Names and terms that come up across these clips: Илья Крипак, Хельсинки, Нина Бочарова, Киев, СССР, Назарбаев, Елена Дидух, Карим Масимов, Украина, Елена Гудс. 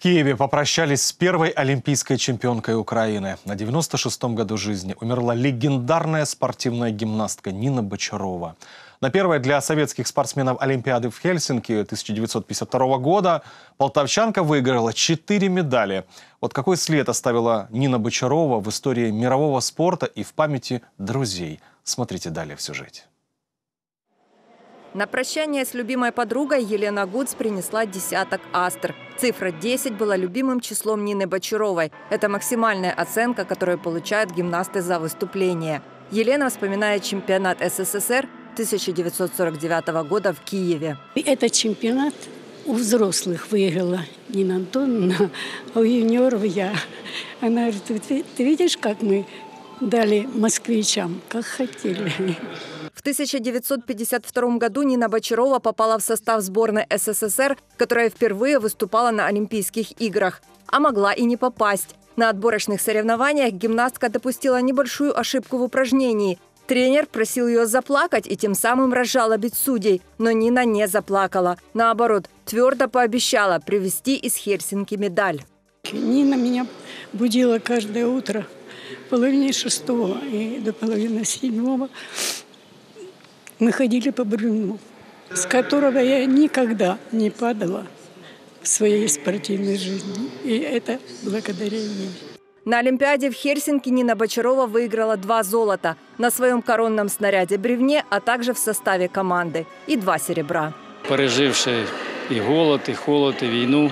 В Киеве попрощались с первой олимпийской чемпионкой Украины. На 96-м году жизни умерла легендарная спортивная гимнастка Нина Бочарова. На первой для советских спортсменов Олимпиады в Хельсинки 1952 года полтавчанка выиграла 4 медали. Вот какой след оставила Нина Бочарова в истории мирового спорта и в памяти друзей. Смотрите далее в сюжете. На прощание с любимой подругой Елена Гудс принесла десяток астр. Цифра 10 была любимым числом Нины Бочаровой. Это максимальная оценка, которую получают гимнасты за выступление. Елена вспоминает чемпионат СССР 1949 года в Киеве. Этот чемпионат у взрослых выиграла Нина Антоновна, а у юниоров я. Она говорит: ты видишь, как мы дали москвичам, как хотели. В 1952 году Нина Бочарова попала в состав сборной СССР, которая впервые выступала на Олимпийских играх, а могла и не попасть. На отборочных соревнованиях гимнастка допустила небольшую ошибку в упражнении. Тренер просил ее заплакать и тем самым разжалобить судей, но Нина не заплакала. Наоборот, твердо пообещала привезти из Хельсинки медаль. Нина меня будила каждое утро, половине шестого и до половины седьмого. Мы ходили по бревну, с которого я никогда не падала в своей спортивной жизни. И это благодаря ей. На Олимпиаде в Хельсинки Нина Бочарова выиграла 2 золота на своем коронном снаряде бревне, а также в составе команды, и 2 серебра. Переживши и голод, и холод, и війну,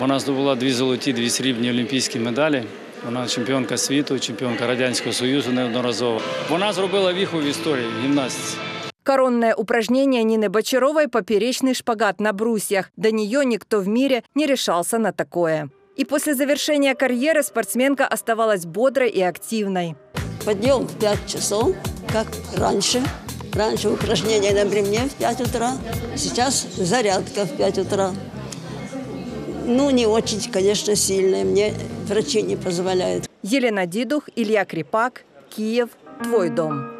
вона здобула 2 золоті, 2 срібні олімпійські медалі. Вона чемпіонка світу, чемпіонка Радянського Союзу неодноразово. Вона зробила віху в історії гімнастиці. Коронное упражнение Нины Бочаровой – поперечный шпагат на брусьях. До нее никто в мире не решался на такое. И после завершения карьеры спортсменка оставалась бодрой и активной. Подъем в 5 часов, как раньше. Раньше упражнение на бревне в 5 утра, сейчас зарядка в 5 утра. Ну, не очень, конечно, сильная. Мне врачи не позволяют. Елена Дидух, Илья Крипак, Киев, твой дом.